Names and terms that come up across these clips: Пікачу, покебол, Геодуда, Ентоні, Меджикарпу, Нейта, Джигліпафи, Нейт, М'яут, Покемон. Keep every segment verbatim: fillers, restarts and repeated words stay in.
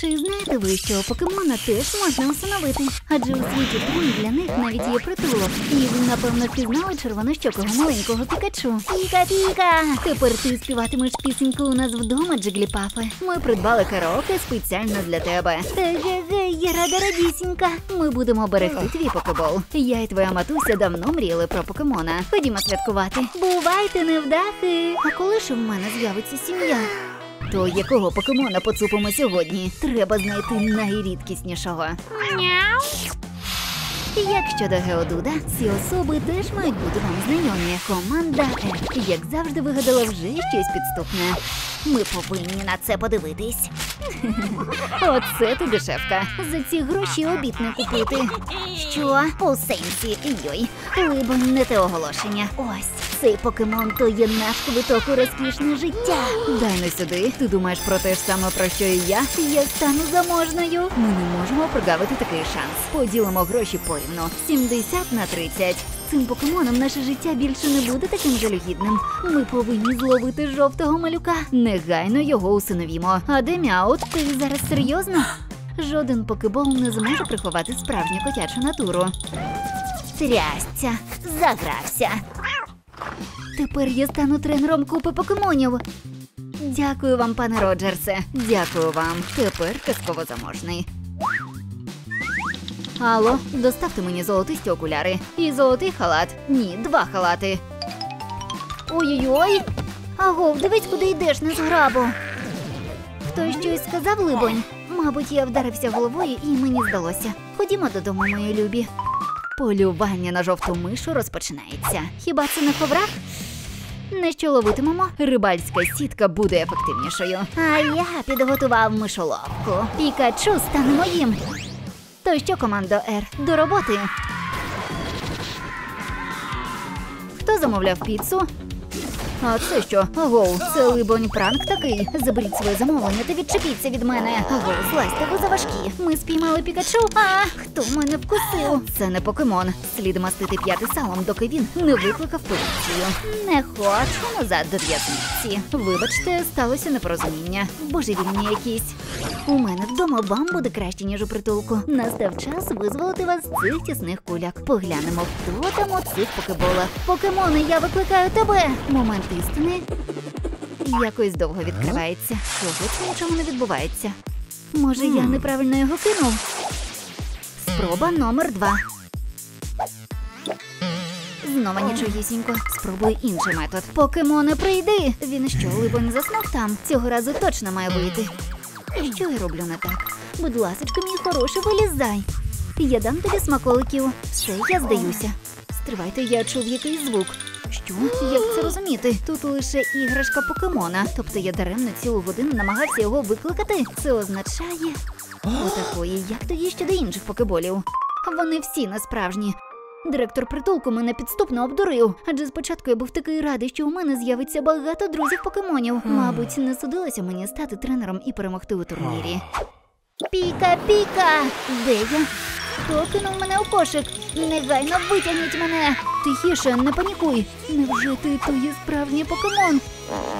Чи знаєте ви, що покемона теж можна усиновити? Адже у світі твій для них навіть є притулок. І ви, напевно, впізнали червонощокого маленького Пікачу. Піка-піка! Тепер ти співатимеш пісеньку у нас вдома, Джигліпафи. Ми придбали караоке спеціально для тебе. Ге-ге-ге, я рада радісінька. Ми будемо берегти твій покебол. Я і твоя матуся давно мріяли про покемона. Ходімо святкувати. Бувайте, невдахи! А коли ж у мене з'явиться сім'я? То якого покемона поцупимо сьогодні? Треба знайти найрідкіснішого. М'яу! Як щодо Геодуда, ці особи теж мають бути вам знайомі. Команда Е, як завжди, вигадала вже щось підступне. Ми повинні на це подивитись. Оце тобі, шефка. За ці гроші обід не купити. Що? У сенсі. Йой. Либо не те оголошення. Ось. Цей покемон то є наш квиток у розкішне життя. Дай не сюди. Ти думаєш про те ж саме, про що і я? Я стану заможною. Ми не можемо прогавити такий шанс. Поділимо гроші порівну. сімдесят на тридцять. Цим покемоном наше життя більше не буде таким жалюгідним. Ми повинні зловити жовтого малюка. Негайно його усиновімо. А де М'яут? Ти зараз серйозно? Жоден покебол не зможе приховати справжню котячу натуру. Трясся, загрався. Тепер я стану тренером купи покемонів. Дякую вам, пане Роджерсе. Дякую вам. Тепер казково заможний. Алло, доставте мені золотисті окуляри. І золотий халат. Ні, два халати. Ой-ой-ой. Агов, дивись, куди йдеш, незграбо. Хтось щось сказав, либонь? Мабуть, я вдарився головою і мені здалося. Ходімо додому, мої любі. Полювання на жовту мишу розпочинається. Хіба це не коврах? Не що ловитимемо, рибальська сітка буде ефективнішою. А я підготував мишоловку. Пікачу стане моїм. То що, командо Р, до роботи? Хто замовляв піцу? А це що? Агоу, це, либонь, пранк такий. Заберіть своє замовлення та відчепіться від мене. Агоу, злазьте, ви заважкі. Ми спіймали Пікачу. А, хто мене вкусив? Це не покемон. Слід мастити п'яти салом, доки він не викликав поліцію. Не хочу назад до в'язниці. Вибачте, сталося непорозуміння. Божевільні якісь. У мене вдома вам буде краще, ніж у притулку. Настав час визволити вас з цих тісних куляк. Поглянемо, хто там у цих покеболах. Покемони, я викликаю тебе! Момент істини якось довго відкривається. Чогось нічого не відбувається. Може, я неправильно його кинув? Спроба номер два. Знову нічогісінько. Спробую інший метод. Покемоне, прийди! Він що, либонь, заснув там? Цього разу точно має вийти. Що я роблю не так? Будь ласочка, мій хороший, вилізай. Я дам тобі смаколиків. Все, я здаюся. Стривайте, я чув якийсь звук. Що? Як це розуміти? Тут лише іграшка покемона. Тобто я даремно цілу годину намагався його викликати. Це означає... Отакої, як тоді щодо інших покеболів. Вони всі насправжні. Директор притулку мене підступно обдурив. Адже спочатку я був такий радий, що у мене з'явиться багато друзів-покемонів. Мабуть, не судилося мені стати тренером і перемогти у турнірі. Піка-піка! Де я? Хто кинув мене у кошик? Негайно витягніть мене! Тихіше, не панікуй! Невже ти то є справжній покемон?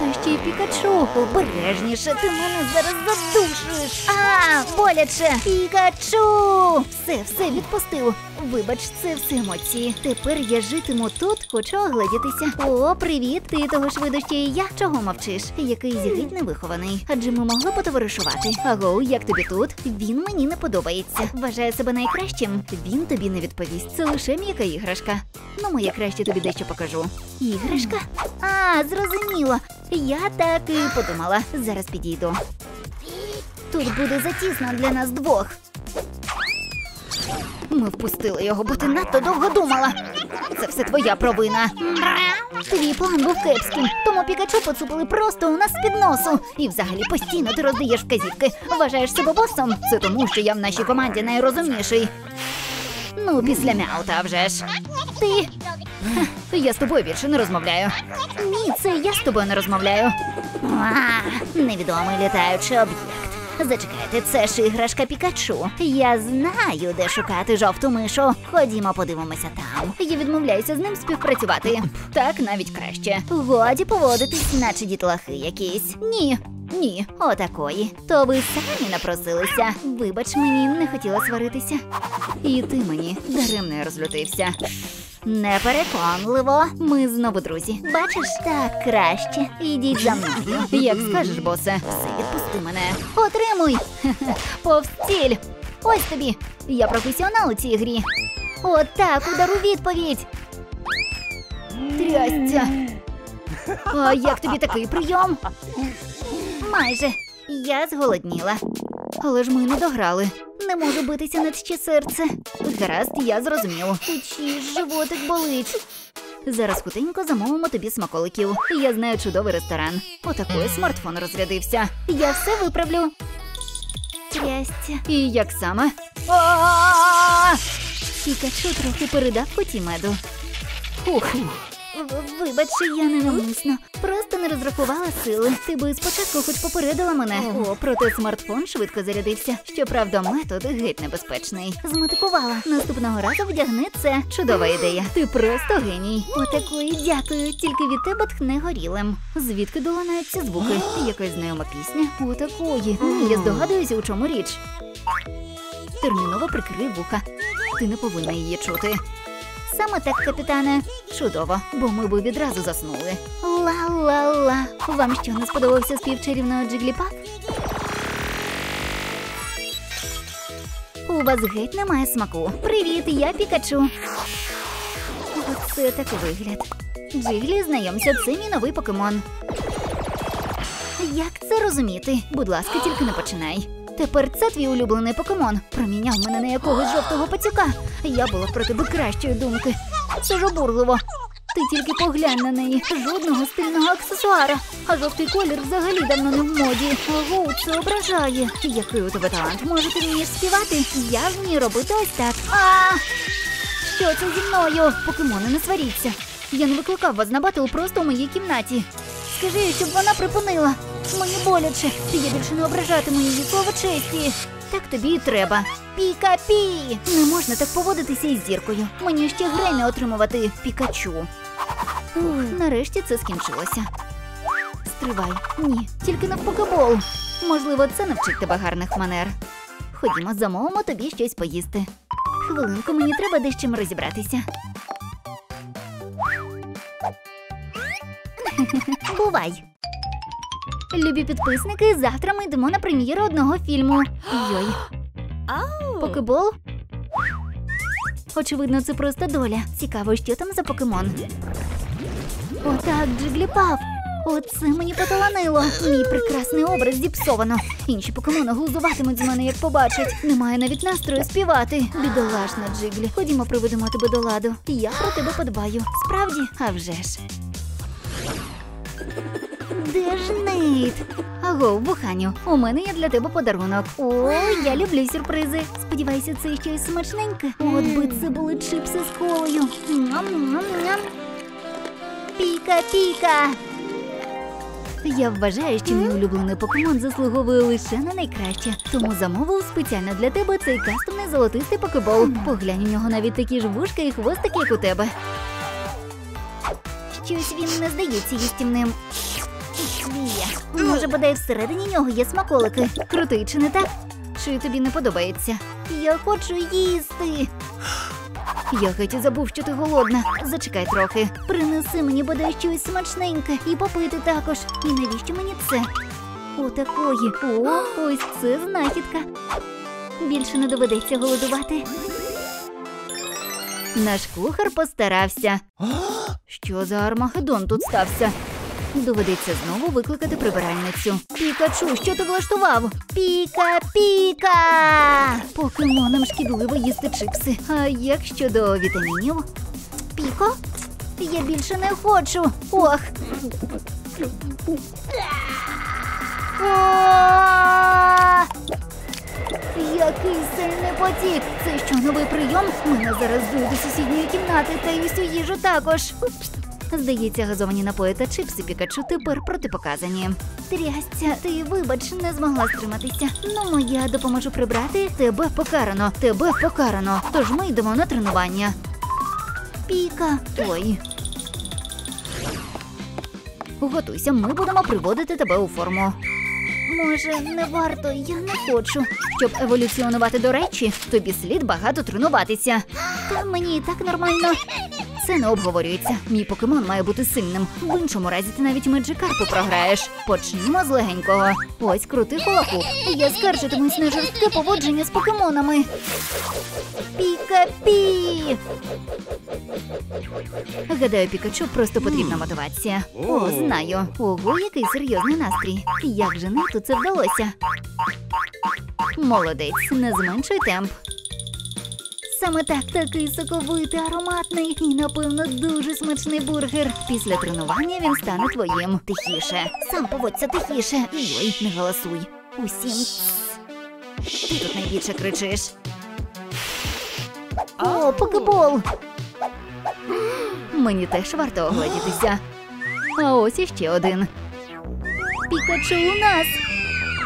Та ще й Пікачу! Обережніше, ти мене зараз задушиш! А, боляче! Пікачу! Все, все, відпустив! Вибач, це все емоції. Тепер я житиму тут, хочу оглядітися. О, привіт! Ти того ж виду, що і я? Чого мовчиш? Який зігід невихований. Адже ми могли потоваришувати. Агоу, як тобі тут? Він мені не подобається. Вважає себе найкращим? Він тобі не відповість. Це лише м'яка іграшка. Ну, я краще тобі дещо покажу. Іграшка? А, зрозуміло. Я так і подумала. Зараз підійду. Тут буде затісно для нас двох. Ми впустили його, бо ти надто довго думала. Це все твоя провина. Твій план був кепським, тому Пікачу поцупили просто у нас з-під носу. І взагалі постійно ти роздаєш вказівки. Вважаєш себе босом? Це тому, що я в нашій команді найрозумніший. Ну, після М'яута вже ж. Ти... Ха, я з тобою більше не розмовляю. Ні, це я з тобою не розмовляю. А, невідомий літаючий об'єкт. Зачекайте, це ж іграшка Пікачу. Я знаю, де шукати жовту мишу. Ходімо, подивимося там. Я відмовляюся з ним співпрацювати. Так навіть краще. Годі поводитись, наче дітлахи якісь. Ні. Ні, отакої. То ви самі напросилися. Вибач, мені не хотіла сваритися. І ти мені даремно розлютився. Непереконливо. Ми знову друзі. Бачиш? Так краще. Ідіть за мною. Як скажеш, босе. Все, відпусти мене. Отримуй. Повстіль. Ось тобі. Я професіонал у цій грі. Отак, удар у відповідь. Трястя. А як тобі такий прийом? Майже. Я зголодніла. Але ж ми не дограли. Не можу битися над ще серце. Гаразд, я зрозуміла. Чи животик болить? Зараз хутенько замовимо тобі смаколиків. Я знаю чудовий ресторан. Отакий смартфон розрядився. Я все виправлю. Трястя. І як саме? Пікачу трохи передав коті меду. Фух. Вибач, я ненавмисно. Просто не розрахувала сили. Ти би спочатку хоч попередила мене. О, проте смартфон швидко зарядився. Щоправда, метод геть небезпечний. Зметикувала. Наступного разу вдягни це. Чудова ідея. Ти просто геній. Отакої дякую. Тільки від тебе тхне горілим. Звідки долинаються звуки? Якась знайома пісня? Отакої. Я здогадуюся, у чому річ. Терміново прикрий вуха. Ти не повинна її чути. Саме так, капітане. Чудово, бо ми б відразу заснули. Ла-ла-ла. Вам що, не сподобався спів чарівного Джигліпаф? У вас геть немає смаку. Привіт, я Пікачу. Оце так вигляд. Джиглі, знайомся, це мій новий покемон. Як це розуміти? Будь ласка, тільки не починай. Тепер це твій улюблений покемон. Проміняв мене на якогось жовтого пацюка. Я була про тебе кращої думки. Це ж обурливо. Ти тільки поглянь на неї. Жодного стильного аксесуара. А жовтий колір взагалі давно не в моді. Ого, це ображає. Який у тебе талант? Може, ти вмієш співати? Я вмію робити ось так. А! Що це зі мною? Покемони, не сваріться. Я не викликав вас на батл просто у моїй кімнаті. Скажи, щоб вона припинила. Мені боляче. Я більше не ображатиму її, слово честі. Так тобі і треба. Піка-пі! Не можна так поводитися із зіркою. Мені ще гремі отримувати. Пікачу. Ух, нарешті це скінчилося. Стривай. Ні, тільки не в покебол. Можливо, це навчить тебе гарних манер. Ходімо, замовимо тобі щось поїсти. Хвилинку, мені треба дещим розібратися. Бувай! Любі підписники, завтра ми йдемо на прем'єру одного фільму. Йой. Покебол? Очевидно, це просто доля. Цікаво, що там за покемон. Отак, Джигліпаф. Оце мені поталанило. Мій прекрасний образ зіпсовано. Інші покемони глузуватимуть з мене, як побачать. Немає навіть настрою співати. Бідолашна, Джиглі. Ходімо, приведемо тебе до ладу. Я про тебе подбаю. Справді? А вже ж. Де ж Нейт? Аго, буханю, у мене є для тебе подарунок. О, я люблю сюрпризи. Сподіваюся, це щось смачненьке. От би це були чипси з колою. Піка-піка! Я вважаю, що мій улюблений покемон заслуговує лише на найкраще. Тому замовив спеціально для тебе цей кастомний золотистий покебол. Поглянь, у нього навіть такі ж вушка і хвостики, як у тебе. Щось він не здається їстівним. Може, бодай всередині нього є смаколики. Крутий, чи не так? Чи тобі не подобається? Я хочу їсти. Я геть забув, що ти голодна. Зачекай трохи. Принеси мені бодай щось смачненьке. І попити також. І навіщо мені це? Отакої. О, ось це знахідка. Більше не доведеться голодувати. Наш кухар постарався. Що за армагеддон тут стався? Доведеться знову викликати прибиральницю. Пікачу, що ти влаштував? Піка-піка! Покемонам шкідливо їсти чипси. А як щодо вітамінів? Піко? Я більше не хочу. Ох! Який сильний потік! Це що, новий прийом? Мене зараз зують до сусідньої кімнати та й усю їжу також. Здається, газовані напої та чипси Пікачу тепер протипоказані. Трястя, ти, вибач, не змогла стриматися. Ну, я допоможу прибрати. Тебе покарано, тебе покарано. Тож ми йдемо на тренування. Піка. Ой. Готуйся, ми будемо приводити тебе у форму. Може, не варто, я не хочу. Щоб еволюціонувати до речі, тобі слід багато тренуватися. Та мені і так нормально. Це не обговорюється. Мій покемон має бути сильним. В іншому разі ти навіть Меджикарпу програєш. Почнімо з легенького. Ось, крути кулаку. Я скаржитимусь на жорстке поводження з покемонами. Піка-пі! Гадаю, Пікачу просто потрібна мотивація. О, знаю. Ого, який серйозний настрій. Як же Нейту це вдалося? Молодець, не зменшуй темп. Саме так, такий соковитий, ароматний і, напевно, дуже смачний бургер. Після тренування він стане твоїм. Тихіше. Сам поводься тихіше. Ой, не голосуй. Усім. Ти тут найбільше кричиш. О, покебол! Мені теж варто оглядітися. А ось іще один. Пікачу у нас!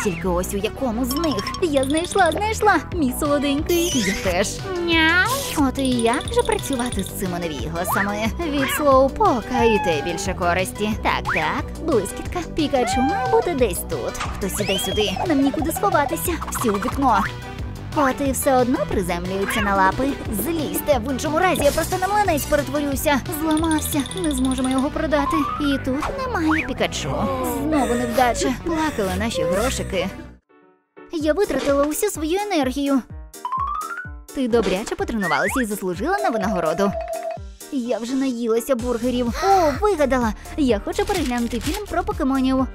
Тільки ось у якому з них. Я знайшла, знайшла. Мій солоденький. Я теж. Няу. От і як же працювати з цими невігласами? Від слоупока і те більше користі. Так, так, блискітка. Пікачу має бути десь тут. Хтось іде сюди. Нам нікуди сховатися. Всі у вікно. От і все одно приземлюються на лапи. Злізьте, в іншому разі я просто на млинець перетворюся. Зламався, не зможемо його продати. І тут немає Пікачу. Знову невдача. Плакали наші грошики. Я витратила усю свою енергію. Ти добряче потренувалася і заслужила на винагороду. Я вже наїлася бургерів. О, вигадала! Я хочу переглянути фільм про покемонів.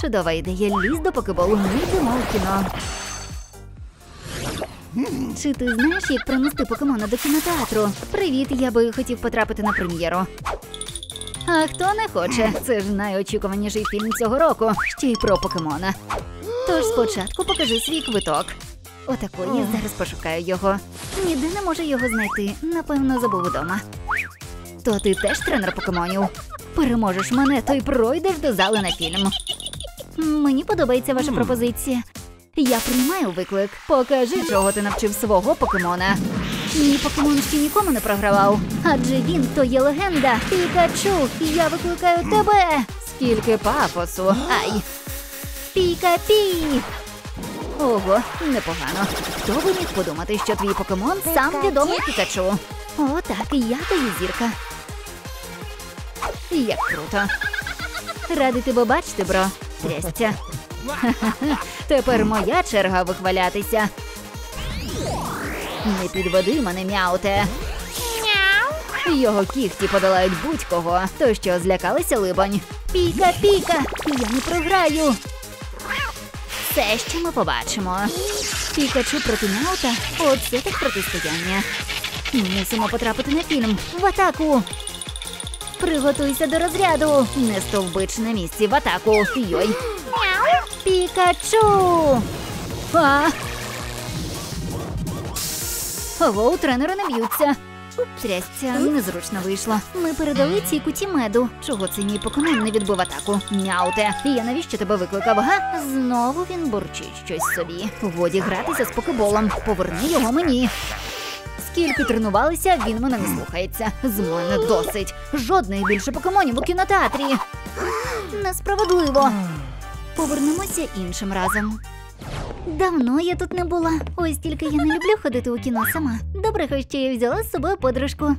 Чудова ідея. Лізь до покеболу. Ми йдемо в кіно. Чи ти знаєш, як принести покемона до кінотеатру? Привіт, я би хотів потрапити на прем'єру. А хто не хоче? Це ж найочікуваніший фільм цього року. Ще й про покемона. Тож спочатку покажи свій квиток. Отакої, зараз пошукаю його. Ніде не можу його знайти. Напевно, забув вдома. То ти теж тренер покемонів? Переможеш мене, то й пройдеш до зали на фільм. Мені подобається ваша пропозиція. Я приймаю виклик. Покажи, чого ти навчив свого покемона. Мій покемон ще нікому не програвав. Адже він то є легенда. Пікачу, я викликаю тебе. Скільки пафосу. Ай. Піка-пі. Ого, непогано. Хто би міг подумати, що твій покемон сам відомий Пікачу. О, так, я то є зірка. Як круто. Ради тебе бачити, бро. Трястя. Ха-ха-ха, тепер моя черга вихвалятися. Не підводи мене, М'яуте. Його кігті подолають будь-кого. То що, злякалися, либонь? Піка-піка, я не програю. Все, що ми побачимо. Пікачу проти М'яута. Оце так протистояння. Мусимо потрапити на фільм. В атаку. Приготуйся до розряду. Не стовбич на місці. В атаку. Йой. Пікачу! А! Ого, тренери не б'ються. Трясця, незручно вийшло. Ми передали цій куті меду. Чого це мій покемон не відбив атаку? М'яуте, я навіщо тебе викликав, га? Знову він бурчить щось собі. Годі гратися з покеболом. Поверни його мені. Скільки тренувалися, він мене не слухається. З мене досить. Жодних більше покемонів у кінотеатрі. Несправедливо. Повернемося іншим разом. Давно я тут не була. Ось тільки я не люблю ходити у кіно сама. Добре, хоч я взяла з собою подружку.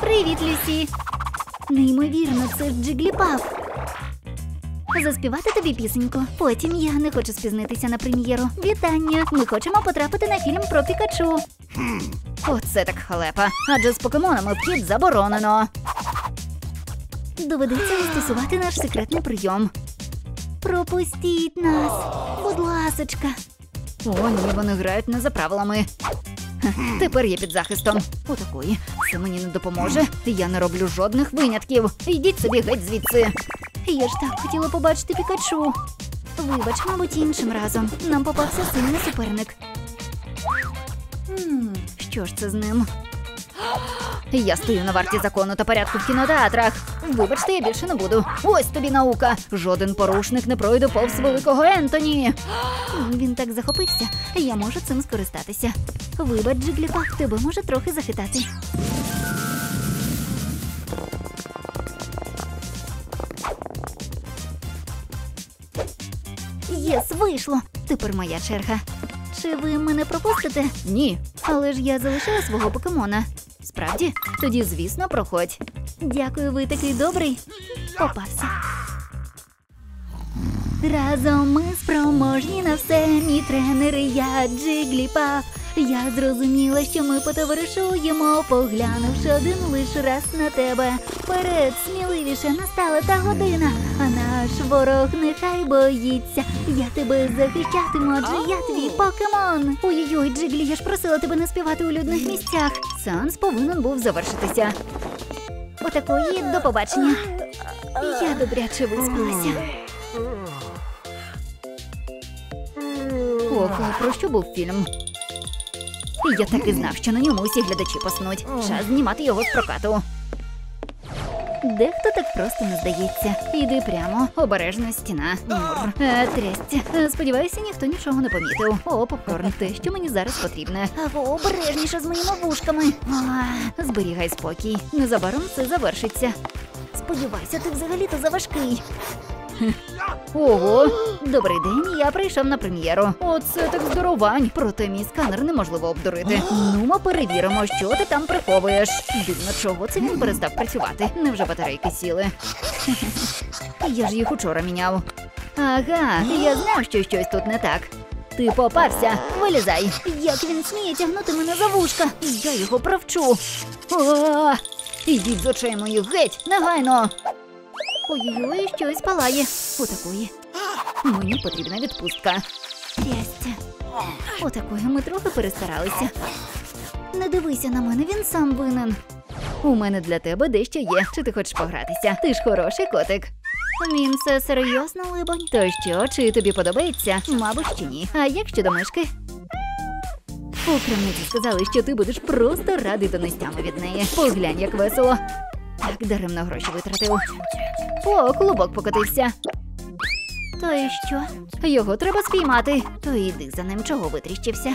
Привіт, Люсі! Неймовірно, це Джигліпаф. Заспівати тобі пісеньку. Потім я не хочу спізнитися на прем'єру. Вітання! Ми хочемо потрапити на фільм про Пікачу. Оце так халепа. Адже з покемонами вхід заборонено. Доведеться застосувати наш секретний прийом. Пропустіть нас, будь ласочка. О, ні, вони грають не за правилами. Ха, тепер я під захистом. Отакої. Це мені не допоможе. Я не роблю жодних винятків. Йдіть собі геть звідси. Я ж так хотіла побачити Пікачу. Вибач, мабуть, іншим разом. Нам попався сильний суперник. М-м, що ж це з ним? Я стою на варті закону та порядку в кінотеатрах. Вибачте, я більше не буду. Ось тобі наука. Жоден порушник не пройде повз великого Ентоні. Він так захопився. Я можу цим скористатися. Вибач, Джигліпаф, тебе може трохи захитати. Єс, вийшло. Тепер моя черга. Чи ви мене пропустите? Ні. Але ж я залишила свого покемона. Справді? Тоді, звісно, проходь. Дякую, ви такий добрий. Попався. Разом ми спроможні на все, мій тренер і я, Джигліпаф. Я зрозуміла, що ми потоваришуємо, поглянувши один лише раз на тебе. Вперед, сміливіше, настала та година, а наш ворог нехай боїться. Я тебе захищатиму, адже я твій покемон. Ой-ой-ой, Джиглі, я ж просила тебе не співати у людних місцях. Сеанс повинен був завершитися. Отакої, до побачення. Я добряче виспалася. Ох, про що був фільм? Я так і знав, що на ньому усі глядачі поснуть. Час знімати його з прокату. Дехто так просто не здається. Іди прямо, обережно стіна. Мур. Трясця. Сподіваюся, ніхто нічого не помітив. О, попкорн, те, що мені зараз потрібне. Або обережніше з моїми вушками. А, зберігай спокій. Незабаром це завершиться. Сподівайся, ти взагалі-то заважкий. Ого! Добрий день, я прийшов на прем'єру. Оце так здоровань. Проте мій сканер неможливо обдурити. Ну, ми перевіримо, що ти там приховуєш. Дивно, чого це він перестав працювати? Невже батарейки сіли? Я ж їх учора міняв. Ага, я знав, що щось тут не так. Ти попався, вилізай. Як він сміє тягнути мене за вушка? Я його провчу. Ідіть з очей моїх геть, негайно. Ой-ой-ой, щось палає. Отакої. Мені потрібна відпустка. Трясця. Отакої, ми трохи перестаралися. Не дивися на мене, він сам винен. У мене для тебе дещо є. Чи ти хочеш погратися? Ти ж хороший котик. Він все серйозно, либонь. То що, чи тобі подобається? Мабуть, чи ні. А як щодо мишки? Окремниці сказали, що ти будеш просто радий донестями від неї. Поглянь, як весело. Так даремно гроші витратив. О, клубок покотився. То і що? Його треба спіймати. То йди за ним, чого витріщився.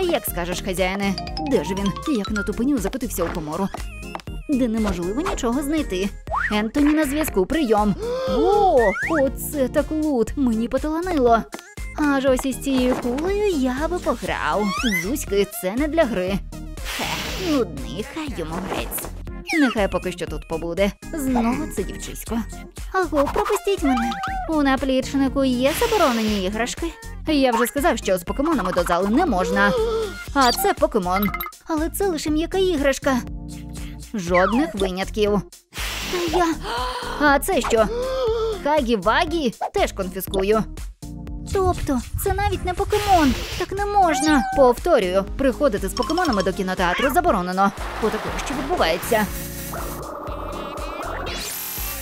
Як скажеш, хазяїне. Де ж він? Як на тупиню закотився у комору. Де неможливо нічого знайти. Ентоні на зв'язку, прийом. О, оце так лут. Мені поталанило. Аж ось із цією кулею я би пограв. Зузьки, це не для гри. Хе, нудний, хай йому грець. Нехай поки що тут побуде. Знову це дівчисько. Аго, пропустіть мене. У наплічнику є заборонені іграшки. Я вже сказав, що з покемонами до зали не можна. А це покемон. Але це лише м'яка іграшка. Жодних винятків. Та я... А це що? Хагі-вагі теж конфіскую. Тобто, це навіть не покемон. Так не можна. Повторюю, приходити з покемонами до кінотеатру заборонено. По такому, що відбувається.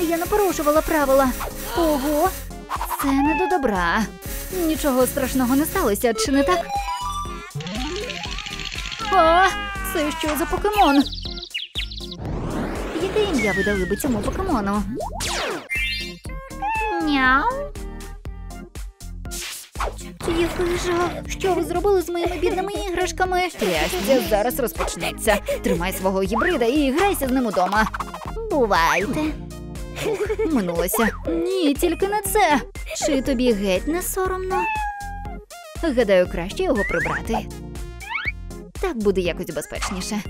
Я не порушувала правила. Ого, це не до добра. Нічого страшного не сталося, чи не так? А, це що за покемон? Яке ім'я ви дали би цьому покемону? Няу? Який жах! Що ви зробили з моїми бідними іграшками? Трясця зараз розпочнеться. Тримай свого гібрида і грайся з ним удома. Бувайте. Минулося. Ні, тільки не це. Чи тобі геть не соромно? Гадаю, краще його прибрати. Так буде якось безпечніше.